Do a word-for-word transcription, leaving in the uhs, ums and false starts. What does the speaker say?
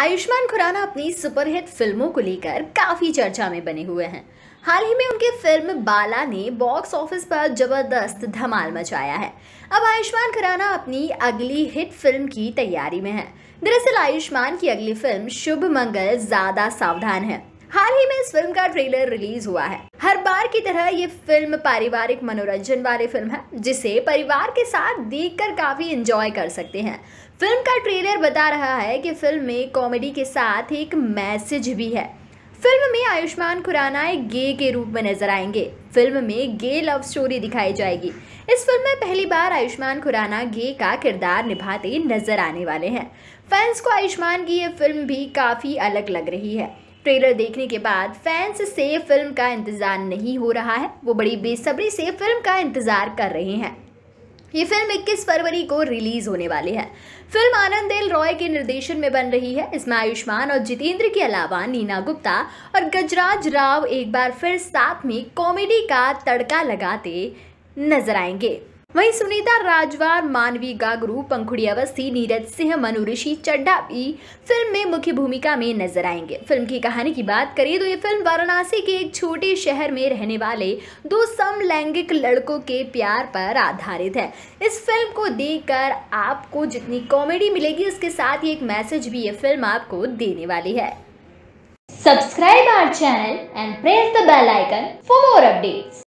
आयुष्मान खुराना अपनी सुपरहिट फिल्मों को लेकर काफ़ी चर्चा में बने हुए हैं। हाल ही में उनकी फिल्म बाला ने बॉक्स ऑफिस पर जबरदस्त धमाल मचाया है। अब आयुष्मान खुराना अपनी अगली हिट फिल्म की तैयारी में हैं। दरअसल आयुष्मान की अगली फिल्म शुभ मंगल ज्यादा सावधान है। हाल ही में इस फिल्म का ट्रेलर रिलीज हुआ है। हर बार की तरह ये फिल्म पारिवारिक मनोरंजन वाली फिल्म है, जिसे परिवार के साथ देखकर काफी एंजॉय कर सकते हैं। फिल्म का ट्रेलर बता रहा है कि फिल्म में कॉमेडी के साथ एक मैसेज भी है। फिल्म में आयुष्मान खुराना एक गे के रूप में नजर आएंगे। फिल्म में गे लव स्टोरी दिखाई जाएगी। इस फिल्म में पहली बार आयुष्मान खुराना गे का किरदार निभाते नजर आने वाले हैं। फैंस को आयुष्मान की ये फिल्म भी काफी अलग लग रही है। ट्रेलर देखने के बाद फैंस से फिल्म का इंतजार नहीं हो रहा है। वो बड़ी बेसब्री से फिल्म का इंतजार कर रहे हैं। ये फिल्म इक्कीस फरवरी को रिलीज होने वाली है। फिल्म आनंद एल राय के निर्देशन में बन रही है। इसमें आयुष्मान और जितेंद्र के अलावा नीना गुप्ता और गजराज राव एक बार फिर साथ में कॉमेडी का तड़का लगाते नजर आएंगे। वहीं सुनीता राजवार, मानवी गागरू, पंखुड़ी अवस्थी, नीरज सिंह, मनुऋषि चड्ढा भी फिल्म में मुख्य भूमिका में नजर आएंगे। फिल्म की कहानी की बात करें तो ये फिल्म वाराणसी के एक छोटे शहर में रहने वाले दो समलैंगिक लड़कों के प्यार पर आधारित है। इस फिल्म को देखकर आपको जितनी कॉमेडी मिलेगी, उसके साथ ही एक मैसेज भी ये फिल्म आपको देने वाली है। Subscribe our channel and press the bell icon for more updates.